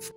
What?